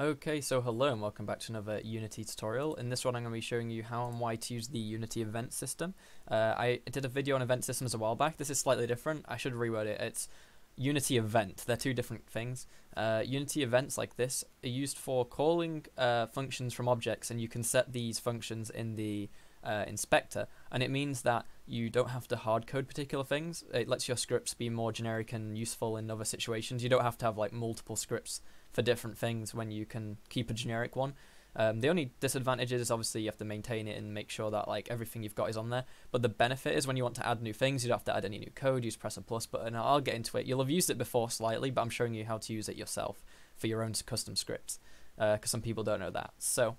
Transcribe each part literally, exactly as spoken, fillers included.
Okay, so hello and welcome back to another Unity tutorial. In this one I'm going to be showing you how and why to use the Unity event system. Uh, I did a video on event systems a while back. This is slightly different. I should reword it. It's Unity event. They're two different things. Uh, Unity events like this are used for calling uh, functions from objects, and you can set these functions in the uh, inspector. And it means that you don't have to hard code particular things. It lets your scripts be more generic and useful in other situations. You don't have to have like multiple scripts for different things when you can keep a generic one. Um, the only disadvantage is obviously you have to maintain it and make sure that like everything you've got is on there, but the benefit is when you want to add new things, you don't have to add any new code. You just press a plus button. I'll get into it. You'll have used it before slightly, but I'm showing you how to use it yourself for your own custom scripts, because uh, some people don't know that. So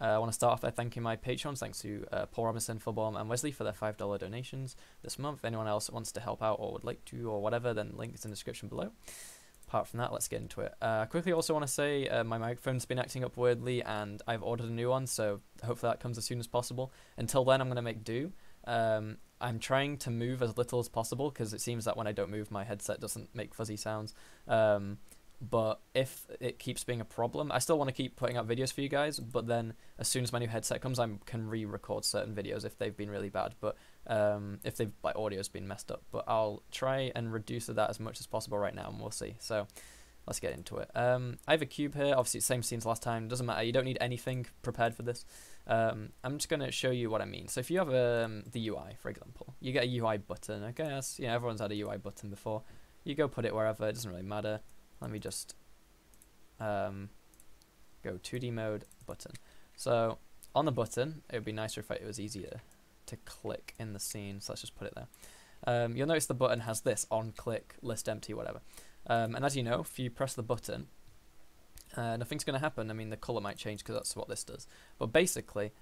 uh, I want to start off by thanking my patrons. Thanks to uh, Paul Robinson, Philbomb and Wesley for their five dollar donations this month. If anyone else wants to help out or would like to or whatever, then link is in the description below. Apart from that, let's get into it. I uh, quickly also want to say uh, my microphone's been acting up weirdly and I've ordered a new one, so hopefully that comes as soon as possible. Until then, I'm going to make do. Um, I'm trying to move as little as possible because it seems that when I don't move, my headset doesn't make fuzzy sounds. Um, but if it keeps being a problem, I still want to keep putting out videos for you guys, but then as soon as my new headset comes, I can re-record certain videos if they've been really bad, but um if they've like audio's been messed up. But I'll try and reduce that as much as possible right now and we'll see. So let's get into it. um I have a cube here, obviously same scenes last time, doesn't matter, you don't need anything prepared for this. um I'm just going to show you what I mean. So if you have um the U I, for example, you get a U I button. Okay, that's, you know, everyone's had a U I button before. You go put it wherever, it doesn't really matter. Let me just um go two D mode button. So on the button, it would be nicer if it was easier to click in the scene, so let's just put it there. Um, you'll notice the button has this on click, list empty, whatever. Um, and as you know, if you press the button, uh, nothing's going to happen. I mean, the color might change because that's what this does. But basically,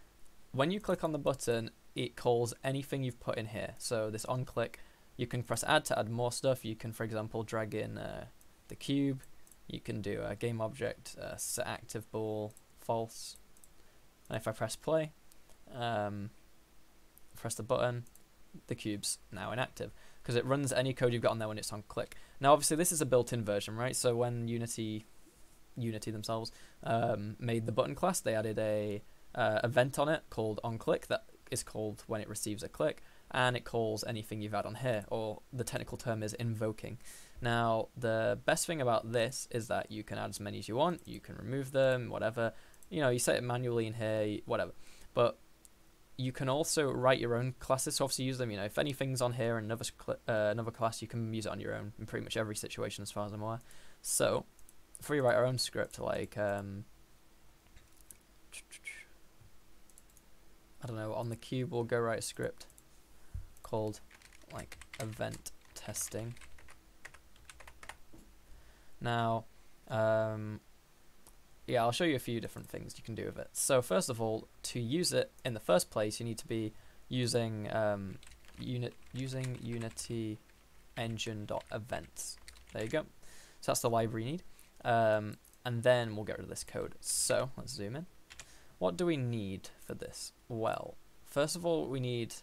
when you click on the button, it calls anything you've put in here. So this on click, you can press add to add more stuff. You can, for example, drag in uh, the cube. You can do a game object, uh, set active ball, false. And if I press play, um, press the button, the cube's now inactive because it runs any code you've got on there when it's on click. Now obviously this is a built-in version, right? So when Unity Unity themselves um, made the button class, they added a uh, event on it called onClick that is called when it receives a click, and it calls anything you've had on here, or the technical term is invoking. Now the best thing about this is that you can add as many as you want, you can remove them, whatever, you know, you set it manually in here, whatever. But you can also write your own classes, so obviously use them. You know, if anything's on here in another uh, another class, you can use it on your own in pretty much every situation, as far as I'm aware. So, if we write our own script, like um, I don't know, on the cube, we'll go write a script called like event testing. Now, um. Yeah, I'll show you a few different things you can do with it. So first of all, to use it in the first place, you need to be using um, unit using UnityEngine.Events. There you go. So that's the library you need. Um, and then we'll get rid of this code. So let's zoom in. What do we need for this? Well, first of all, we need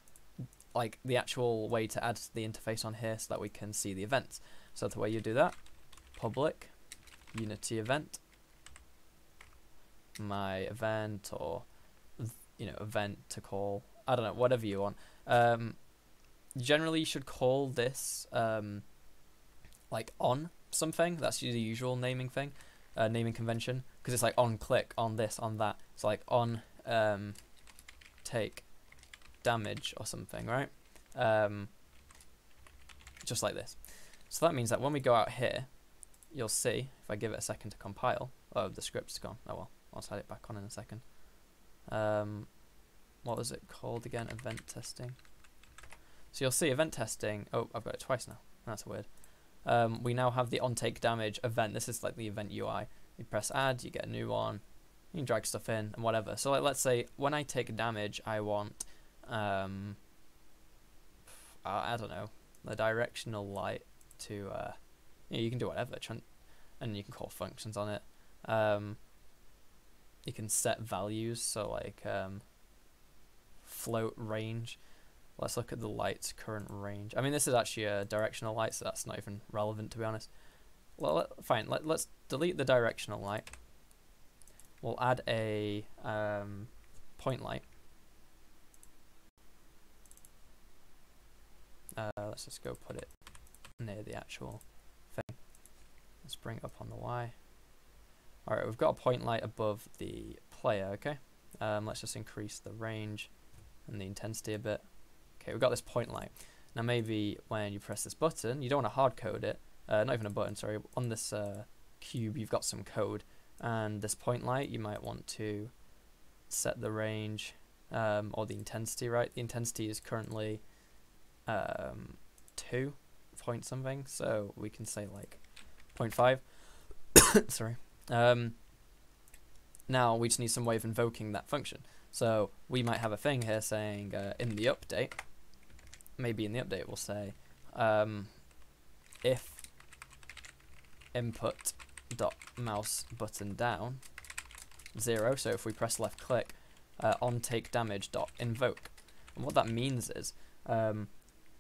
like the actual way to add the interface on here so that we can see the events. So the way you do that, public Unity event. My event, or you know, event to call, I don't know, whatever you want. Um, generally you should call this um, like on something. That's the usual naming thing, uh, naming convention, because it's like on click, on this, on that. It's like on um, take damage or something, right? Um, just like this. So that means that when we go out here, you'll see, if I give it a second to compile, oh, the script's gone, oh well. I'll slide it back on in a second. Um, what was it called again? Event testing. So you'll see event testing. Oh, I've got it twice now. That's weird. Um, we now have the on take damage event. This is like the event U I. You press add, you get a new one. You can drag stuff in and whatever. So like, let's say when I take damage, I want, um, I, I don't know, the directional light to, uh, you know, you can do whatever, and you can call functions on it. Um, You can set values, so like um, float range. Let's look at the light's current range. I mean, this is actually a directional light, so that's not even relevant, to be honest. Well, let, fine, let, let's delete the directional light. we'll add a um, point light. Uh, let's just go put it near the actual thing. Let's bring it up on the Y. All right, we've got a point light above the player, okay? Um, let's just increase the range and the intensity a bit. Okay, we've got this point light. Now maybe when you press this button, you don't want to hard code it, uh, not even a button, sorry, on this uh, cube you've got some code, and this point light you might want to set the range um, or the intensity, right? The intensity is currently um, two point something, so we can say like zero point five, sorry. Um, now we just need some way of invoking that function. So we might have a thing here saying uh, in the update, maybe in the update we'll say um, if input dot mouse button down zero. So if we press left click uh, on take damage dot invoke, and what that means is um,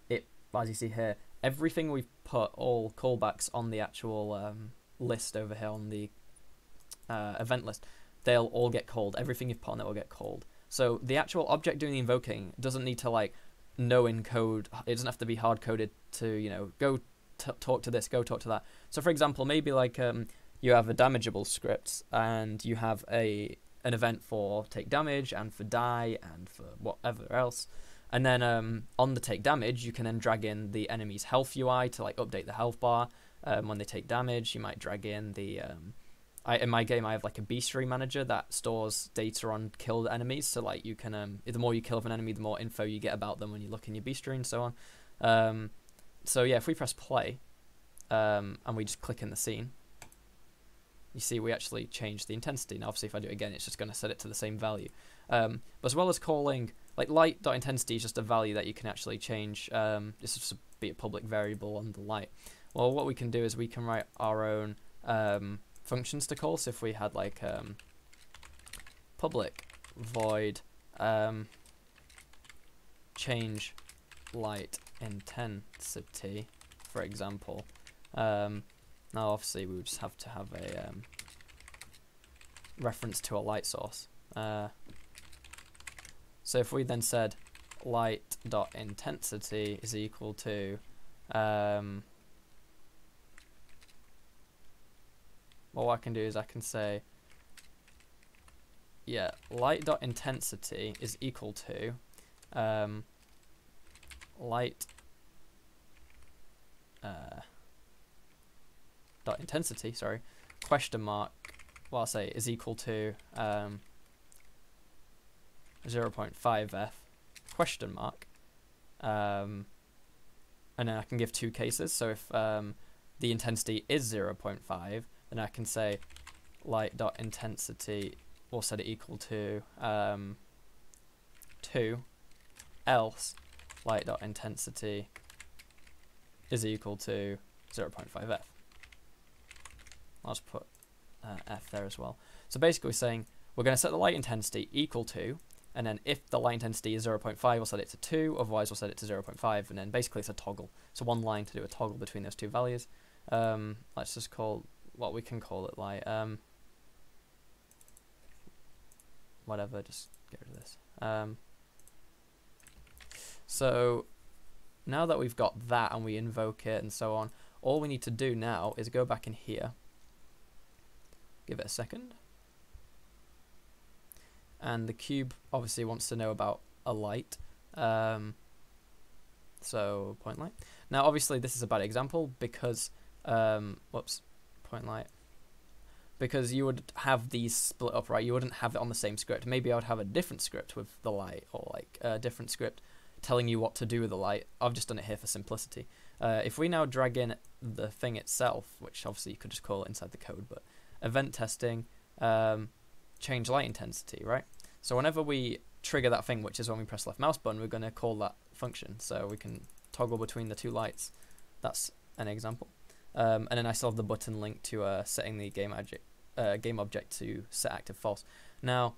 it, as you see here, everything we've put, all callbacks on the actual um, list over here on the uh, event list, they'll all get called. Everything you've put on it will get called. So the actual object doing the invoking doesn't need to like know in code. It doesn't have to be hard coded to, you know, go t talk to this, go talk to that. So for example, maybe like um, you have a damageable script and you have a an event for take damage and for die and for whatever else. And then um, on the take damage, you can then drag in the enemy's health U I to like update the health bar um, when they take damage. You might drag in the um, I, in my game, I have like a bestiary manager that stores data on killed enemies. So like you can, um, the more you kill of an enemy, the more info you get about them when you look in your bestiary and so on. Um, so yeah, if we press play um, and we just click in the scene, you see we actually change the intensity. Now obviously if I do it again, it's just going to set it to the same value. Um, but as well as calling like light.intensity is just a value that you can actually change. Um, this will just be a public variable on the light. Well, what we can do is we can write our own um, functions to call. So if we had like um, public void um, change light intensity, for example, um, now obviously we would just have to have a um, reference to a light source. Uh, so if we then said light dot intensity is equal to um, well, what I can do is I can say, yeah, light.intensity is equal to um, light uh, dot intensity, sorry, question mark, well, I'll say is equal to um, zero point five F question mark. Um, and then I can give two cases. So if um, the intensity is zero point five, then I can say light.intensity will set it equal to um, two, else light.intensity is equal to zero point five F. I'll just put uh, F there as well. So basically we're saying we're going to set the light intensity equal to, and then if the light intensity is zero point five, we'll set it to two, otherwise we'll set it to zero point five, and then basically it's a toggle. So one line to do a toggle between those two values. Um, let's just call what we can call it like um whatever, just get rid of this. Um so now that we've got that and we invoke it and so on, all we need to do now is go back in here, give it a second, and the cube obviously wants to know about a light. Um so point light. Now obviously this is a bad example because um whoops point light, because you would have these split up, right? You wouldn't have it on the same script. Maybe I would have a different script with the light, or like a different script telling you what to do with the light. I've just done it here for simplicity. Uh, if we now drag in the thing itself, which obviously you could just call it inside the code, but event testing, um, change light intensity, right? So whenever we trigger that thing, which is when we press left mouse button, we're going to call that function. So we can toggle between the two lights. That's an example. Um, and then I still have the button linked to uh, setting the game, uh, game object to set active false. Now,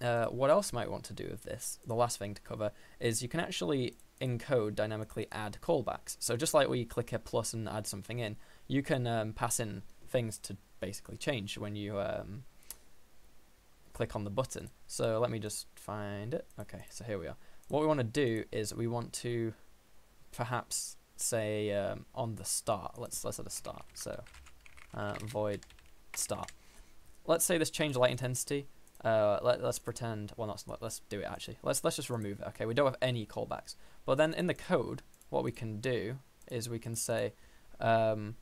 uh, what else might want to do with this? The last thing to cover is you can actually in code dynamically add callbacks. So just like we click a plus and add something in, you can um, pass in things to basically change when you um, click on the button. So let me just find it. Okay, so here we are. What we want to do is we want to perhaps say um, on the start. Let's let's at a start. So uh, void start. Let's say this change light intensity. Uh, let, let's pretend. Well, not. Let, let's do it actually. Let's let's just remove it. Okay, we don't have any callbacks. But then in the code, what we can do is we can say um,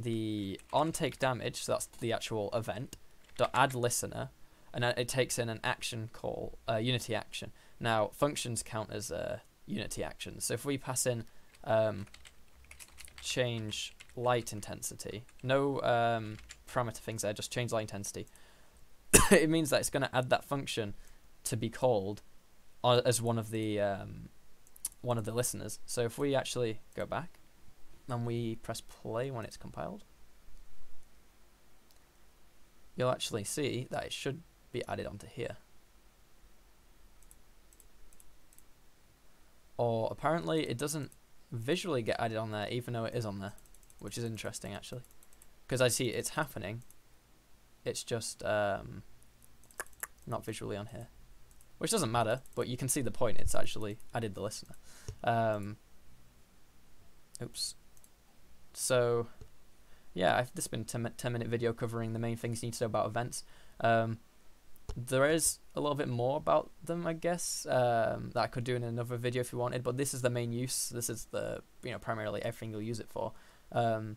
the on take damage. So that's the actual event. Dot add listener, and it takes in an action call, uh, Unity action. Now functions count as uh, Unity actions. So if we pass in um, change light intensity, no um, parameter things there, just change light intensity. It means that it's going to add that function to be called as one of the um, one of the listeners. So if we actually go back and we press play when it's compiled, you'll actually see that it should be added onto here. Or apparently it doesn't visually get added on there, even though it is on there, which is interesting actually, because I see it's happening. It's just um, not visually on here, which doesn't matter, but you can see the point. It's actually added the listener. Um, oops. So yeah, I've, this has been a ten minute video covering the main things you need to know about events. Um, there is a little bit more about them, I guess, um, that I could do in another video if you wanted, but this is the main use. This is the, you know, primarily everything you'll use it for. Um,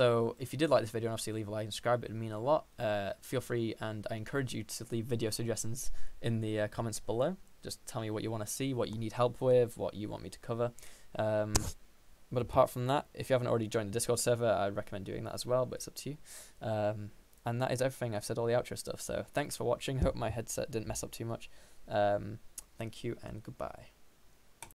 So if you did like this video, and obviously leave a like and subscribe, it would mean a lot. Uh, feel free, and I encourage you to leave video suggestions in the uh, comments below. Just tell me what you want to see, what you need help with, what you want me to cover. Um, but apart from that, if you haven't already joined the Discord server, I recommend doing that as well, but it's up to you. Um, and that is everything. I've said all the outro stuff, so thanks for watching. Hope my headset didn't mess up too much. Um, thank you, and goodbye.